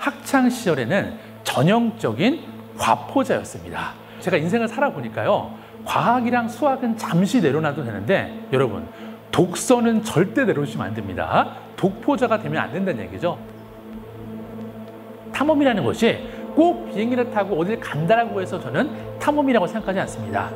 학창시절에는 전형적인 과포자였습니다. 제가 인생을 살아보니까요, 과학이랑 수학은 잠시 내려놔도 되는데 여러분, 독서는 절대 내려놓으시면 안 됩니다. 독포자가 되면 안 된다는 얘기죠. 탐험이라는 것이 꼭 비행기를 타고 어딜 간다라고 해서 저는 탐험이라고 생각하지 않습니다.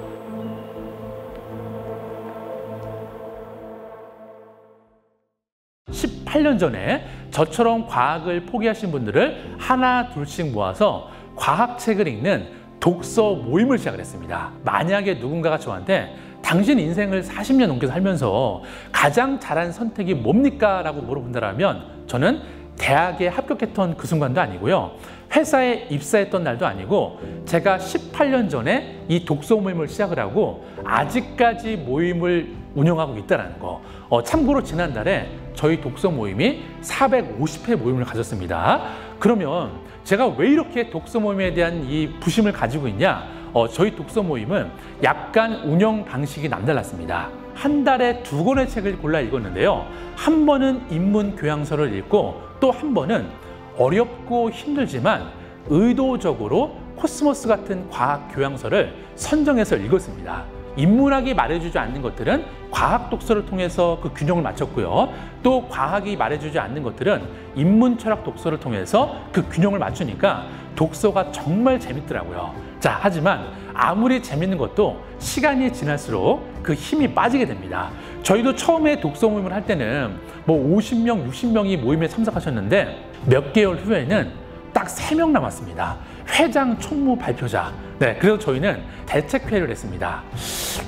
(18년) 전에 저처럼 과학을 포기하신 분들을 하나 둘씩 모아서 과학책을 읽는 독서 모임을 시작을 했습니다. 만약에 누군가가 저한테 당신 인생을 40년 넘게 살면서 가장 잘한 선택이 뭡니까? 라고 물어본다면 저는 대학에 합격했던 그 순간도 아니고요, 회사에 입사했던 날도 아니고, 제가 18년 전에 이 독서 모임을 시작을 하고 아직까지 모임을 운영하고 있다는 거. 참고로 지난달에 저희 독서 모임이 450회 모임을 가졌습니다. 그러면 제가 왜 이렇게 독서 모임에 대한 이 부심을 가지고 있냐? 저희 독서 모임은 약간 운영 방식이 남달랐습니다. 한 달에 2권의 책을 골라 읽었는데요, 한 번은 인문 교양서를 읽고 또 한 번은 어렵고 힘들지만 의도적으로 코스모스 같은 과학 교양서를 선정해서 읽었습니다. 인문학이 말해주지 않는 것들은 과학 독서를 통해서 그 균형을 맞췄고요, 또 과학이 말해주지 않는 것들은 인문철학 독서를 통해서 그 균형을 맞추니까 독서가 정말 재밌더라고요. 자, 하지만 아무리 재밌는 것도 시간이 지날수록 그 힘이 빠지게 됩니다. 저희도 처음에 독서 모임을 할 때는 뭐 50명, 60명이 모임에 참석하셨는데 몇 개월 후에는 딱 3명 남았습니다. 회장, 총무, 발표자. 네, 그래서 저희는 대책회의를 했습니다.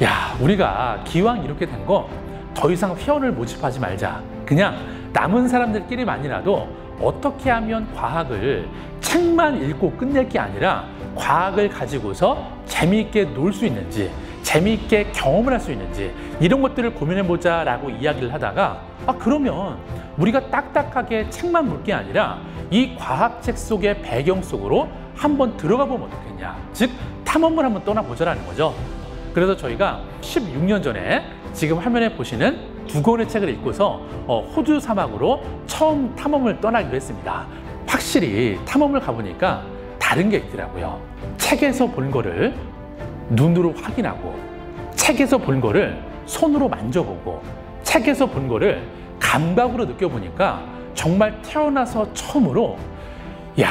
야, 우리가 기왕 이렇게 된 거 더 이상 회원을 모집하지 말자. 그냥 남은 사람들끼리만이라도 어떻게 하면 과학을 책만 읽고 끝낼 게 아니라 과학을 가지고서 재미있게 놀 수 있는지, 재미있게 경험을 할 수 있는지, 이런 것들을 고민해보자 라고 이야기를 하다가, 그러면 우리가 딱딱하게 책만 볼 게 아니라 이 과학책 속의 배경 속으로 한번 들어가 보면 어떻겠냐, 즉 탐험을 한번 떠나보자라는 거죠. 그래서 저희가 16년 전에 지금 화면에 보시는 2권의 책을 읽고서 호주 사막으로 처음 탐험을 떠나기로 했습니다. 확실히 탐험을 가보니까 다른 게 있더라고요. 책에서 본 거를 눈으로 확인하고, 책에서 본 거를 손으로 만져보고, 책에서 본 거를 감각으로 느껴보니까 정말 태어나서 처음으로, 야,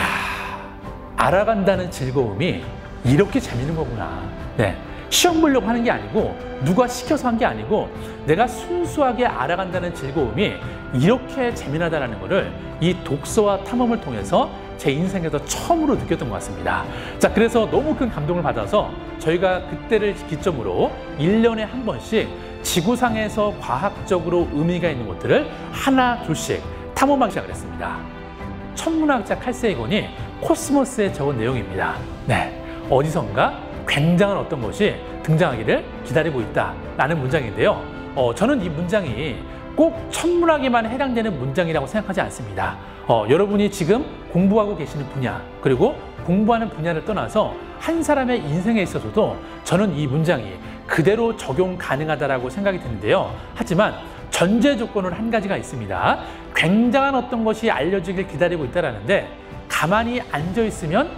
알아간다는 즐거움이 이렇게 재밌는 거구나. 네, 시험 보려고 하는 게 아니고 누가 시켜서 한 게 아니고 내가 순수하게 알아간다는 즐거움이 이렇게 재미나다라는 거를 이 독서와 탐험을 통해서 제 인생에서 처음으로 느꼈던 것 같습니다. 자, 그래서 너무 큰 감동을 받아서 저희가 그때를 기점으로 1년에 한 번씩 지구상에서 과학적으로 의미가 있는 것들을 하나 둘씩 탐험하기 시작했습니다. 천문학자 칼세이건이 코스모스에 적은 내용입니다. 네, 어디선가 굉장한 어떤 것이 등장하기를 기다리고 있다라는 문장인데요. 저는 이 문장이 꼭 천문학에만 해당되는 문장이라고 생각하지 않습니다. 여러분이 지금 공부하고 계시는 분야, 그리고 공부하는 분야를 떠나서 한 사람의 인생에 있어서도 저는 이 문장이 그대로 적용 가능하다라고 생각이 드는데요. 하지만 전제 조건은 한 가지가 있습니다. 굉장한 어떤 것이 알려지길 기다리고 있다는데 가만히 앉아있으면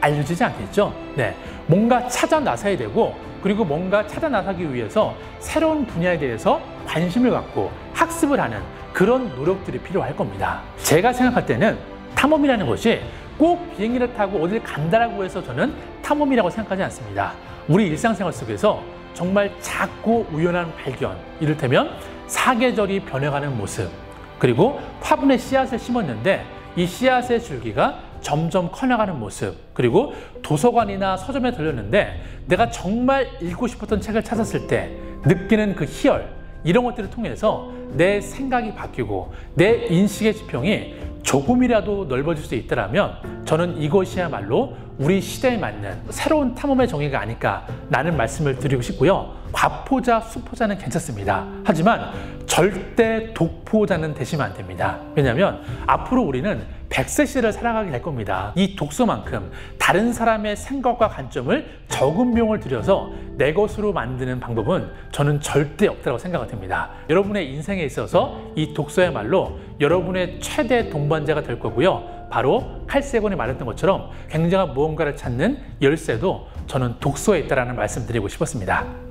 알려지지 않겠죠. 네, 뭔가 찾아 나서야 되고, 그리고 뭔가 찾아 나서기 위해서 새로운 분야에 대해서 관심을 갖고 학습을 하는 그런 노력들이 필요할 겁니다. 제가 생각할 때는 탐험이라는 것이 꼭 비행기를 타고 어딜 간다라고 해서 저는 탐험이라고 생각하지 않습니다. 우리 일상생활 속에서 정말 작고 우연한 발견, 이를테면 사계절이 변해가는 모습, 그리고 화분에 씨앗을 심었는데 이 씨앗의 줄기가 점점 커나가는 모습, 그리고 도서관이나 서점에 들렸는데 내가 정말 읽고 싶었던 책을 찾았을 때 느끼는 그 희열, 이런 것들을 통해서 내 생각이 바뀌고 내 인식의 지평이 조금이라도 넓어질 수 있다면 저는 이것이야말로 우리 시대에 맞는 새로운 탐험의 정의가 아닐까 라는 말씀을 드리고 싶고요. 과포자, 수포자는 괜찮습니다. 하지만 절대 독포자는 되시면 안 됩니다. 왜냐하면 앞으로 우리는 100세 시대를 살아가게 될 겁니다. 이 독서만큼 다른 사람의 생각과 관점을 적은 비용을 들여서 내 것으로 만드는 방법은 저는 절대 없다고 생각이 듭니다. 여러분의 인생에 있어서 이 독서야말로 여러분의 최대 동반자가 될 거고요. 바로 칼세곤이 말했던 것처럼 굉장한 무언가를 찾는 열쇠도 저는 독서에 있다는 말씀드리고 싶었습니다.